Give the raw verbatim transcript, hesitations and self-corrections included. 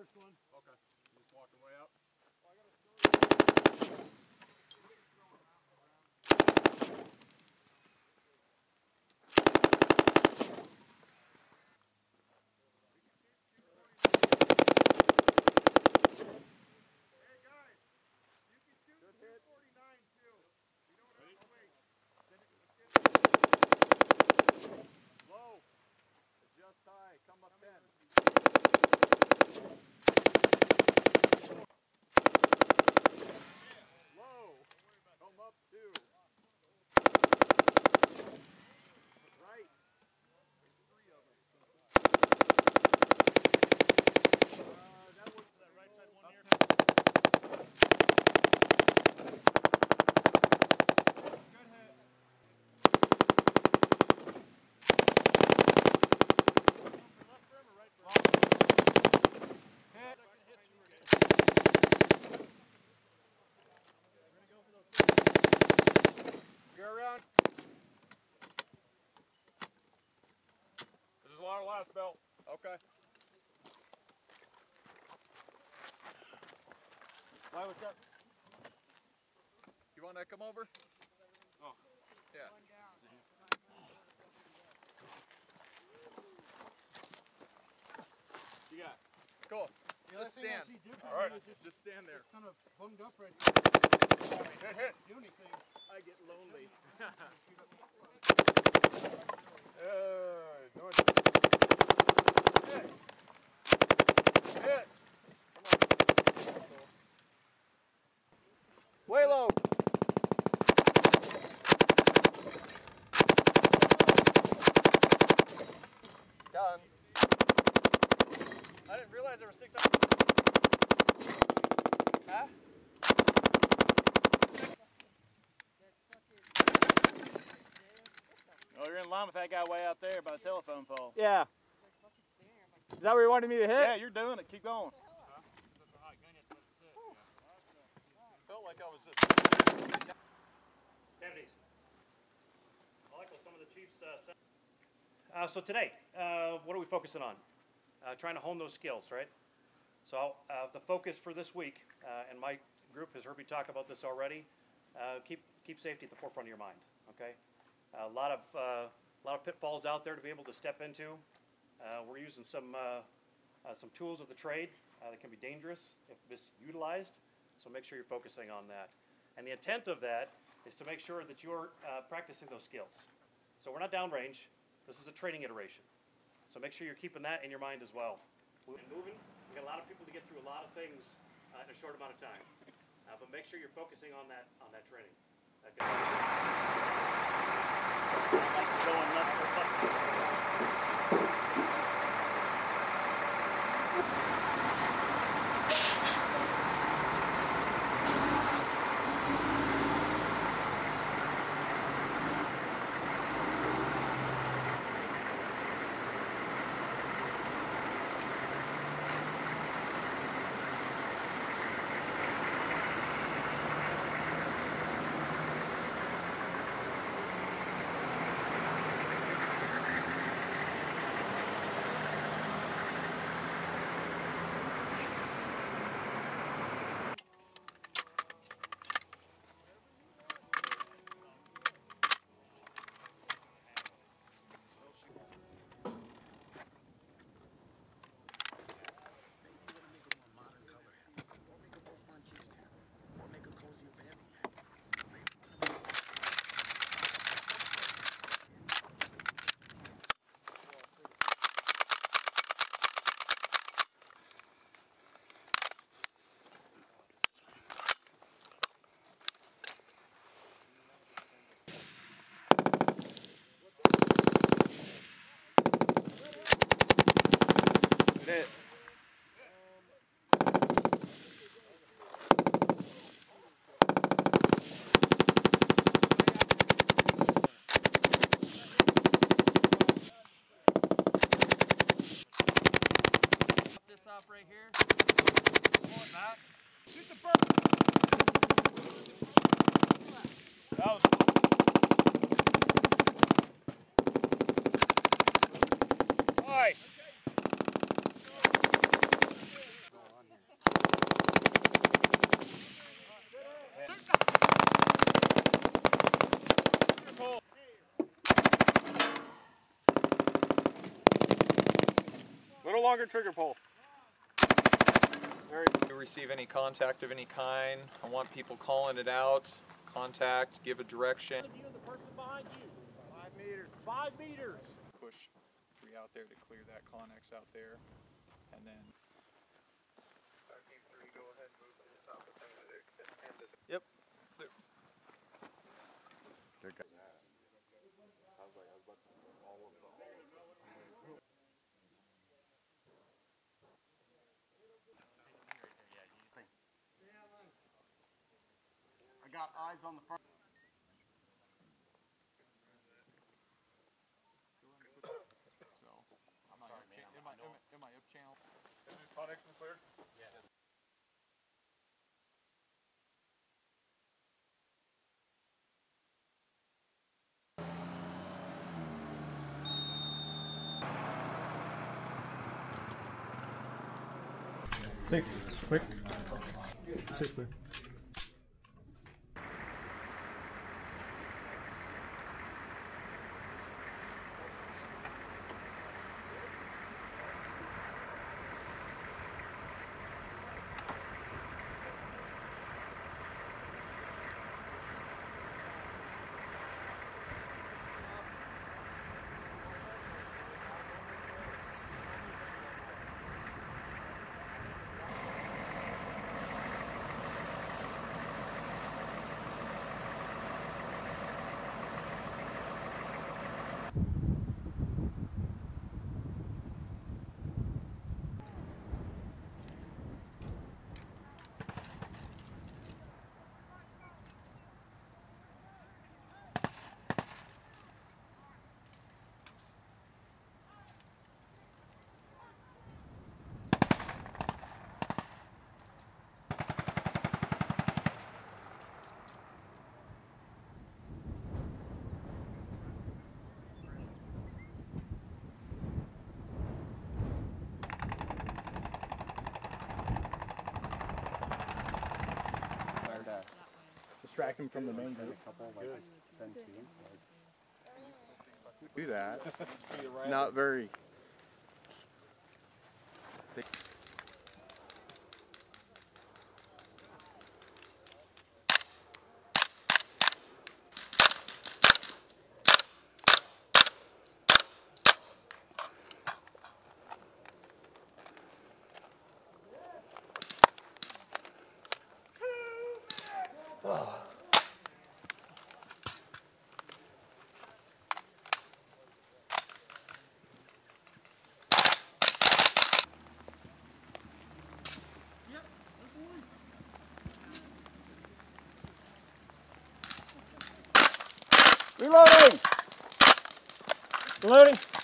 First one. Okay. You're just walking way out. Well, I got a story. Come up ten. Low. Come up two. Right. Three of them. Uh, that was that right side one here. Our last belt. Okay. Why was that? You want that to come over? Oh. Yeah. You got cool. Yeah, just stand. All right. Just, just stand there. Kind of hung up right now. Hit, hit. Do anything. I get lonely. uh, no, Hit. Hit. Way low. Done. I didn't realize there were six hours. Huh? Oh, you're in line with that guy way out there by the telephone pole. Yeah. Is that where you wanted me to hit? Yeah, you're doing it. Keep going. Huh? Felt like I was just... Deputies. Michael, some of the chiefs... Uh, uh, so today, uh, what are we focusing on? Uh, trying to hone those skills, right? So uh, the focus for this week, uh, and my group has heard me talk about this already, uh, keep, keep safety at the forefront of your mind, okay? A lot of, uh, a lot of pitfalls out there to be able to step into. Uh, we're using some, uh, uh, some tools of the trade uh, that can be dangerous if misutilized, so make sure you're focusing on that. And the intent of that is to make sure that you're uh, practicing those skills. So we're not downrange. This is a training iteration. So make sure you're keeping that in your mind as well. And moving, we've got a lot of people to get through a lot of things uh, in a short amount of time. Uh, but make sure you're focusing on that, on that training. That goes going nuts for fun. Hit. This off right here. Pull it back. Shoot the bird. That was all right. longer trigger pull. Very good. If you receive any contact of any kind, I want people calling it out. Contact, give a direction. You and the person behind you. Five meters. Five meters. Push three out there to clear that Connex out there, and then. five three, go ahead, move to the top of the there. Yep. Clear. They're good. Got eyes on the front. So, am I up channel? Am I, am I, am I up channel? Is the Connex cleared? Yeah, it is. Six, quick. Six, quick. Distract him from the main group. Do that. Not very. Oh. Reloading! Reloading!